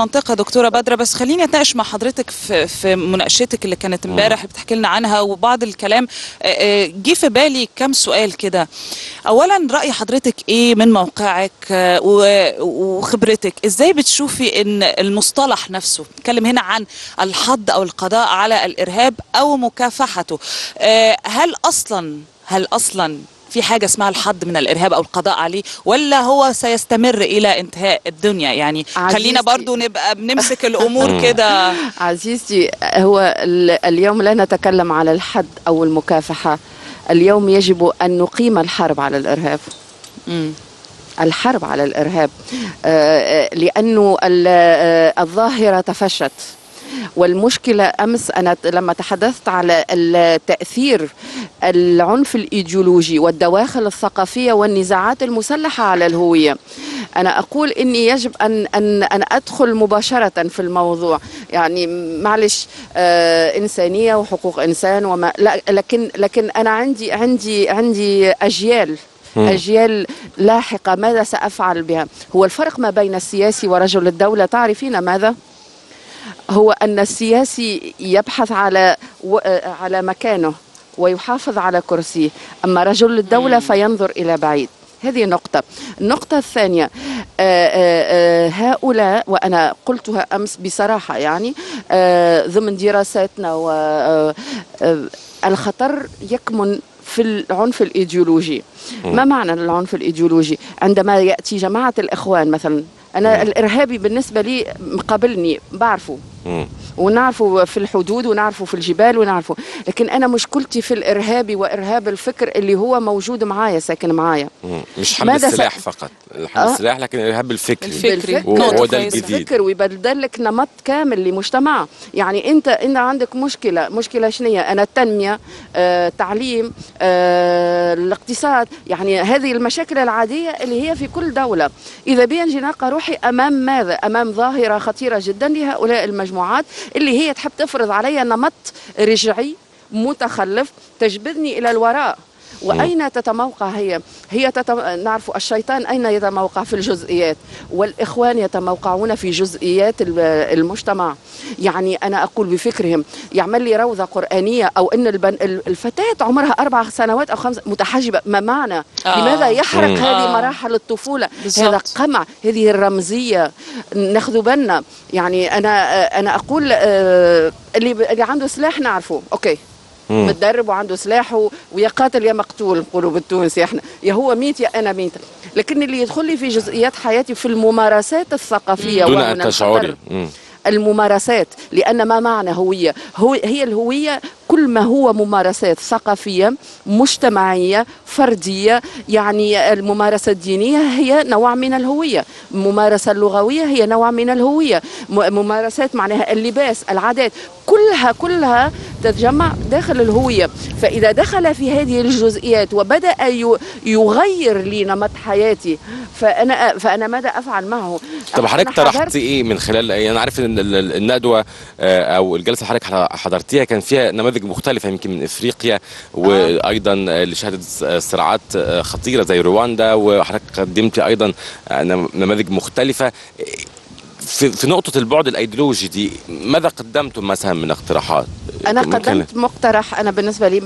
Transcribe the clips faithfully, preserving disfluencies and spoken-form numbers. منطقة دكتورة بدرة، بس خليني اتناقش مع حضرتك في في مناقشتك اللي كانت امبارح بتحكي لنا عنها، وبعض الكلام جه في بالي كام سؤال كده. اولا، رأي حضرتك ايه من موقعك وخبرتك؟ ازاي بتشوفي ان المصطلح نفسه بيتكلم هنا عن الحد او القضاء على الارهاب او مكافحته، هل اصلا هل اصلا في حاجة اسمها الحد من الإرهاب أو القضاء عليه، ولا هو سيستمر إلى انتهاء الدنيا؟ يعني خلينا برضو نبقى بنمسك الأمور كده. عزيزتي، هو اليوم لا نتكلم على الحد أو المكافحة، اليوم يجب أن نقيم الحرب على الإرهاب. م. الحرب على الإرهاب، لأنه الظاهرة تفشت. والمشكلة أمس أنا لما تحدثت على التأثير العنف الإيديولوجي والدواخل الثقافية والنزاعات المسلحة على الهوية، أنا أقول إني يجب أن أن أن أدخل مباشرة في الموضوع. يعني معلش، آه إنسانية وحقوق إنسان وما، لكن لكن أنا عندي عندي عندي أجيال أجيال لاحقة، ماذا سأفعل بها؟ هو الفرق ما بين السياسي ورجل الدولة، تعرفين ماذا؟ هو أن السياسي يبحث على و... على مكانه ويحافظ على كرسيه، أما رجل الدولة فينظر إلى بعيد. هذه نقطة. النقطة الثانية، هؤلاء، وأنا قلتها أمس بصراحة، يعني ضمن دراساتنا، والخطر يكمن في العنف الإيديولوجي. ما معنى العنف الإيديولوجي؟ عندما يأتي جماعة الإخوان مثلا، أنا الإرهابي بالنسبة لي مقابلني، بعرفه ونعرفه في الحدود ونعرفه في الجبال ونعرفه، لكن أنا مشكلتي في الإرهابي وإرهاب الفكر اللي هو موجود معايا، ساكن معايا. مش حمل السلاح فقط، حمل أه؟ السلاح، لكن الإرهاب الفكري. الفكري هو ده الجديد، ويبدل لك نمط كامل لمجتمع. يعني أنت أنت عندك مشكلة، مشكلة شنية؟ أنا التنمية، آه، تعليم، آه، الاقتصاد، يعني هذه المشاكل العادية اللي هي في كل دولة. إذا بي نجي نلقى روحي أمام ماذا؟ أمام ظاهرة خطيرة جدا لهؤلاء المجموعات اللي هي تحب تفرض علي نمط رجعي متخلف، تجبدني إلى الوراء. وأين تتموقع هي؟ هي تتم... نعرف الشيطان أين يتموقع؟ في الجزئيات، والإخوان يتموقعون في جزئيات المجتمع. يعني أنا أقول بفكرهم، يعمل لي روضة قرآنية، أو أن البن... الفتاة عمرها أربع سنوات أو خمس متحجبة، ما معنى؟ آه. لماذا يحرق آه. هذه مراحل الطفولة؟ بالزبط. هذا قمع، هذه الرمزية، ناخذ بالنا. يعني أنا أنا أقول اللي اللي عنده سلاح نعرفه، أوكي، متدرب وعنده سلاحه ويقاتل يا مقتول، نقولوا بالتونسي احنا، يا هو ميت يا انا ميت. لكن اللي يدخل لي في جزئيات حياتي في الممارسات الثقافيه دون ان تشعري، الممارسات، لان ما معنى هويه؟ هو هي الهويه كل ما هو ممارسات ثقافيه، مجتمعيه، فرديه. يعني الممارسه الدينيه هي نوع من الهويه، الممارسه اللغويه هي نوع من الهويه، ممارسات معناها اللباس، العادات، كلها كلها تتجمع داخل الهويه. فاذا دخل في هذه الجزئيات وبدا يغير لي نمط حياتي، فانا فانا ماذا افعل معه؟ طب حضرتك طرحتي ايه من خلال، يعني انا عارف ان الندوه او الجلسه اللي حضرتك حضرتيها كان فيها نماذج مختلفه، يمكن من افريقيا وايضا اللي شهدت صراعات خطيره زي رواندا، وحضرتك قدمتي ايضا نماذج مختلفه. في في نقطة البعد الايديولوجي دي، ماذا قدمتم مثلا من اقتراحات؟ أنا قدمت مقترح، أنا بالنسبة لي،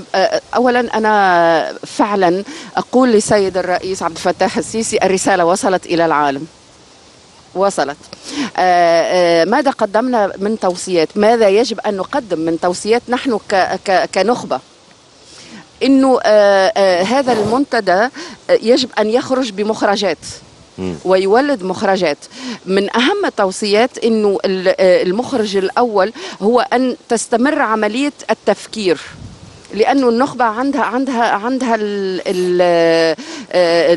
أولا أنا فعلا أقول لسيد الرئيس عبد الفتاح السيسي، الرسالة وصلت إلى العالم، وصلت. آآ آآ ماذا قدمنا من توصيات؟ ماذا يجب أن نقدم من توصيات نحن كنخبة؟ إنه آآ آآ هذا المنتدى يجب أن يخرج بمخرجات ويولد مخرجات. من أهم التوصيات إنه المخرج الأول هو أن تستمر عملية التفكير، لأنه النخبة عندها عندها عندها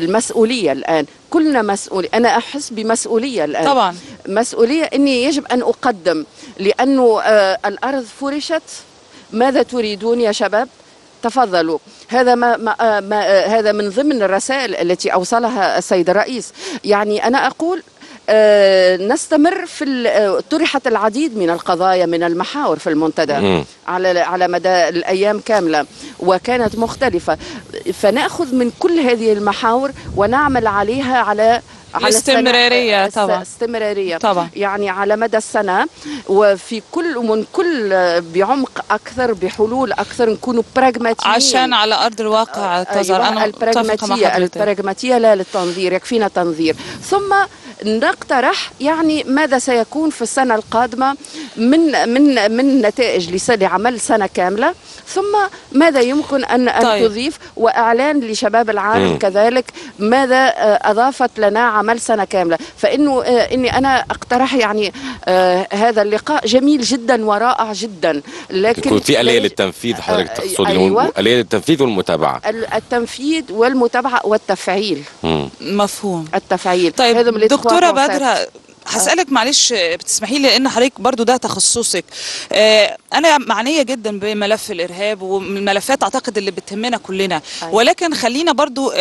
المسؤولية الآن، كلنا مسؤول، أنا أحس بمسؤولية الآن طبعا، مسؤولية إني يجب أن أقدم، لأنه الأرض فرشت، ماذا تريدون يا شباب؟ تفضلوا. هذا ما, ما, ما هذا من ضمن الرسائل التي أوصلها السيد الرئيس. يعني أنا أقول أه نستمر في، طرحت العديد من القضايا من المحاور في المنتدى على على مدى الأيام كاملة، وكانت مختلفة، فنأخذ من كل هذه المحاور ونعمل عليها على الاستمرارية طبعا استمرارية طبعا يعني على مدى السنة وفي كل ومن كل بعمق أكثر بحلول أكثر نكونوا براغماتيين عشان على أرض الواقع تظهر. أيوة أنا البراغماتية البراغماتية لا للتنظير، يكفينا تنظير. ثم نقترح يعني ماذا سيكون في السنة القادمة من من من نتائج لعمل سنة كاملة، ثم ماذا يمكن أن طيب. تضيف، وإعلان لشباب العالم م. كذلك ماذا أضافت لنا عمل سنة كاملة. فإنه إني أنا أقترح يعني هذا اللقاء جميل جدا ورائع جدا، لكن يكون في آلية للتنفيذ حضرتك تقصدي. أيوة. آلية للتنفيذ والمتابعة، التنفيذ والمتابعة والتفعيل. م. مفهوم التفعيل. طيب دكتورة بدرة هسألك معلش بتسمحي لي، لأن حضرتك برضو ده تخصصك. آه أنا معنية جدا بملف الإرهاب والملفات أعتقد اللي بتهمنا كلنا، ولكن خلينا برضو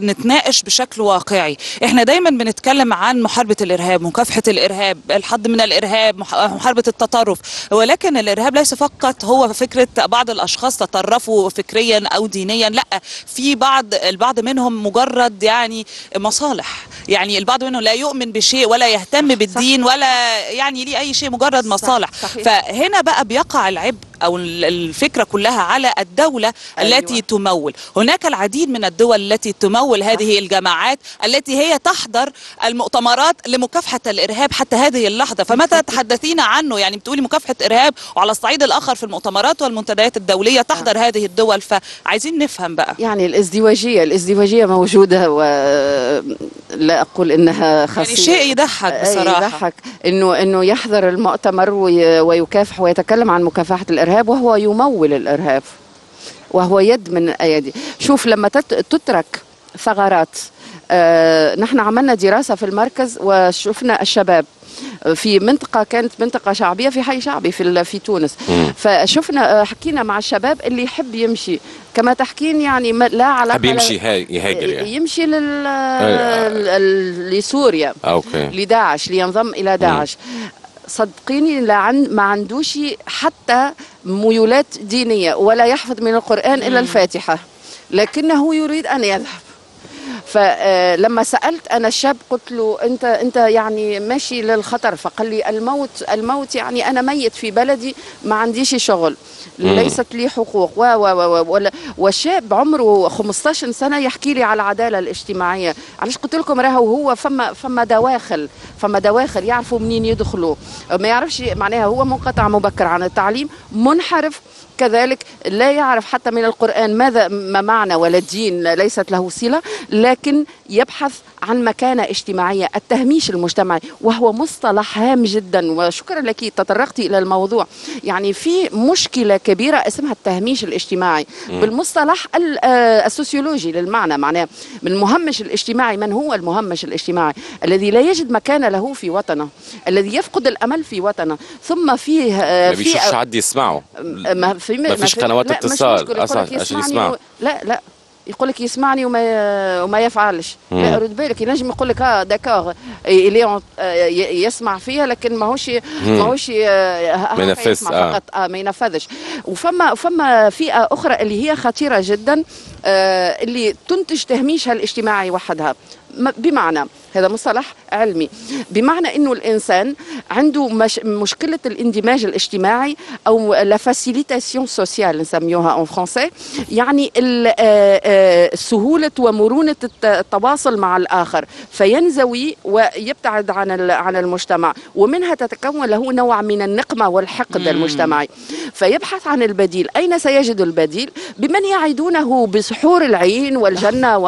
نتناقش بشكل واقعي. إحنا دايما بنتكلم عن محاربة الإرهاب، مكافحة الإرهاب، الحد من الإرهاب، محاربة التطرف، ولكن الإرهاب ليس فقط هو فكرة بعض الأشخاص تطرفوا فكريا أو دينيا، لأ، في بعض البعض منهم مجرد يعني مصالح، يعني البعض منهم لا يؤمن بشيء ولا يهتم بالدين ولا يعني ليه أي شيء، مجرد مصالح. صحيح. فهنا بقى بيقع العبء أو الفكرة كلها على الدولة. أيوة. التي تمول. هناك العديد من الدول التي تمول هذه الجماعات التي هي تحضر المؤتمرات لمكافحة الإرهاب حتى هذه اللحظة، فمتى تحدثين عنه يعني بتقولي مكافحة إرهاب، وعلى الصعيد الآخر في المؤتمرات والمنتديات الدولية تحضر آه. هذه الدول، فعايزين نفهم بقى يعني الازدواجية الازدواجية موجودة، ولا أقول إنها خاصية، يعني شيء يضحك بصراحة، يضحك إنه إنه يحضر المؤتمر وي... ويكافح ويتكلم عن مكافحة الإرهاب وهو يمول الإرهاب وهو يد من أيدي. شوف لما تترك ثغرات، آه نحن عملنا دراسة في المركز وشفنا الشباب في منطقة كانت منطقة شعبية في حي شعبي في في تونس، فشفنا حكينا مع الشباب اللي يحب يمشي كما تحكين يعني لا علاقة، يمشي يهاجر يعني يمشي لل لسوريا لداعش لينضم إلى داعش. صدقيني لا عن ما عندوش حتى ميولات دينية ولا يحفظ من القرآن إلا الفاتحة، لكنه يريد أن يذهب. فلما سألت أنا الشاب قلت له أنت أنت يعني ماشي للخطر، فقال لي الموت الموت يعني أنا ميت في بلدي، ما عنديش شغل، ليست لي حقوق و و والشاب عمره خمسطاش سنة يحكي لي على العدالة الاجتماعية. علاش قلت لكم راهو هو فما فما دواخل فما دواخل يعرفوا منين يدخلوا، ما يعرفش معناها هو منقطع مبكر عن التعليم، منحرف كذلك، لا يعرف حتى من القرآن ماذا ما معنى ولا الدين، ليست له صلة، لكن يبحث عن مكانة اجتماعية. التهميش المجتمعي وهو مصطلح هام جدا، وشكرا لك تطرقتي إلى الموضوع. يعني في مشكلة كبيرة اسمها التهميش الاجتماعي بالمصطلح السوسيولوجي للمعنى، معناه من المهمش الاجتماعي. من هو المهمش الاجتماعي؟ الذي لا يجد مكانة له في وطنه، الذي يفقد الأمل في وطنه، ثم فيه ما بيشوفش حد يسمعه، ما فيش قنوات اتصال أصلا عشان يسمعه، لا لا يقول لك يسمعني وما وما يفعلش. لا رد بالك، ينجم يقول لك اه داكور اللي يسمع فيها، لكن ماهوش ماهوش ما ينفذش فقط، اه ما ينفذش. وفما فما فئه اخرى اللي هي خطيره جدا، آه اللي تنتج تهميشها الاجتماعي وحدها، بمعنى هذا مصطلح علمي، بمعنى انه الانسان عنده مش مشكله الاندماج الاجتماعي او لا فاسيليتاسيون سوسيال نسميوها اون فرونسي، يعني سهوله ومرونه التواصل مع الاخر، فينزوي ويبتعد عن عن المجتمع، ومنها تتكون له نوع من النقمه والحقد المجتمعي، فيبحث عن البديل. اين سيجد البديل؟ بمن يعدونه بسحور العين والجنه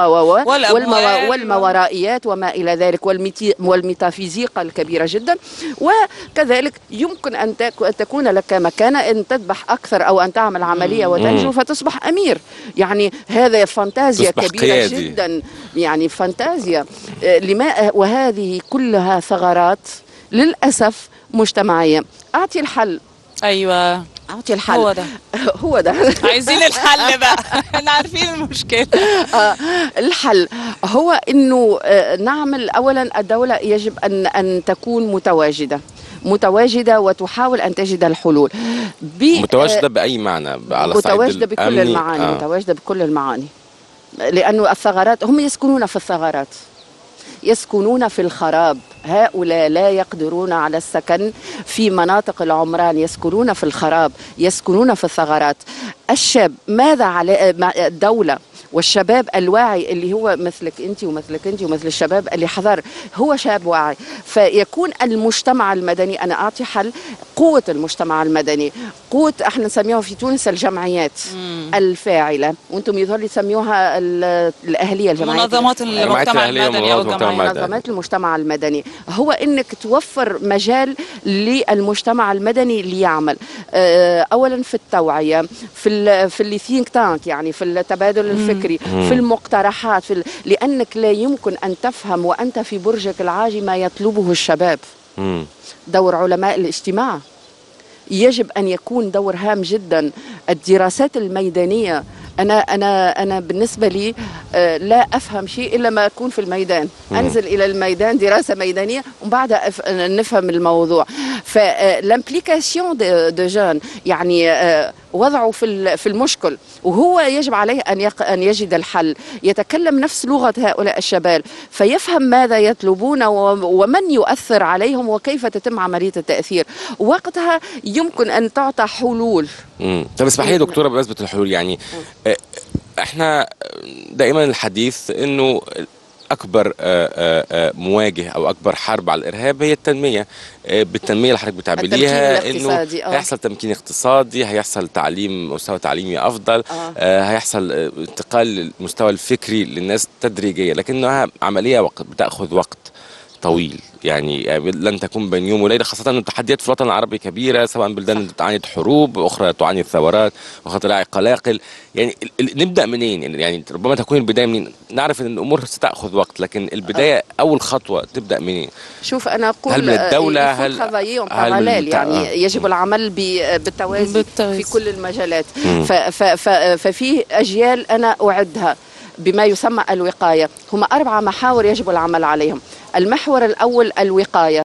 والموارائيات وما الى ذلك والميتافيزيقا الكبيرة جدا. وكذلك يمكن أن تكون لك مكانة، أن تذبح أكثر أو أن تعمل عملية وتنجو فتصبح أمير. يعني هذا فانتازيا كبيرة قيادي. جدا يعني فانتازيا لما، وهذه كلها ثغرات للأسف مجتمعية. أعطي الحل. أيوة أعطي الحل، هو ده هو ده عايزين الحل بقى، احنا عارفين المشكلة. الحل هو إنه نعمل أولا، الدولة يجب أن أن تكون متواجدة متواجدة وتحاول أن تجد الحلول. متواجدة بأي معنى؟ على متواجدة بكل المعاني. آه. متواجدة بكل المعاني، لأنه الثغرات هم يسكنون في الثغرات، يسكنون في الخراب، هؤلاء لا يقدرون على السكن في مناطق العمران، يسكنون في الخراب، يسكنون في الثغرات. الشاب، ماذا على الدولة والشباب الواعي اللي هو مثلك انت ومثلك انت ومثل الشباب اللي حضر هو شاب واعي، فيكون المجتمع المدني، انا اعطي حل، قوة المجتمع المدني، قوة احنا نسميها في تونس الجمعيات مم. الفاعلة، وانتم يظهر لي تسميوها الاهلية، الجمعيات، منظمات المجتمع المدني او منظمات المجتمع المدني، هو انك توفر مجال للمجتمع المدني ليعمل، اولا في التوعية، في في اللي ثينك تانك، يعني في التبادل الفكري، في المقترحات، في ال... لأنك لا يمكن أن تفهم وأنت في برجك العاجي ما يطلبه الشباب. مم. دور علماء الاجتماع يجب أن يكون دور هام جدا. الدراسات الميدانية، أنا أنا أنا بالنسبة لي آه لا أفهم شيء إلا ما أكون في الميدان، مم. أنزل إلى الميدان، دراسة ميدانية، وبعدها أف... نفهم الموضوع. فالامبليكاسيون دو دو جون، يعني آه وضعه في في المشكل، وهو يجب عليه أن أن يجد الحل، يتكلم نفس لغة هؤلاء الشباب، فيفهم ماذا يطلبون ومن يؤثر عليهم وكيف تتم عملية التأثير، وقتها يمكن أن تعطى حلول. امم طب اسمحي لي دكتورة، بمناسبة الحلول، يعني اه احنا دائما الحديث انه اكبر مواجه او اكبر حرب على الارهاب هي التنميه. بالتنميه اللي حضرتك بتعمليها انه هيحصل تمكين اقتصادي، هيحصل تعليم، مستوى تعليمي افضل، آه. هيحصل انتقال المستوى الفكري للناس تدريجيا، لكنها عمليه وقت بتاخذ وقت طويل، يعني لن تكون بين يوم وليله، خاصه ان التحديات في الوطن العربي كبيره، سواء بلدان تعاني حروب، اخرى تعاني الثورات، واخرى تلاعي قلاقل، يعني نبدا منين؟ يعني ربما تكون البدايه منين؟ نعرف ان الامور ستاخذ وقت، لكن البدايه اول خطوه تبدا منين؟ شوف انا اقول، هل من الدوله، هل هل يعني يجب العمل بالتوازي, بالتوازي في كل المجالات. ففي اجيال انا اعدها بما يسمى الوقايه، هما اربع محاور يجب العمل عليهم. المحور الأول الوقاية.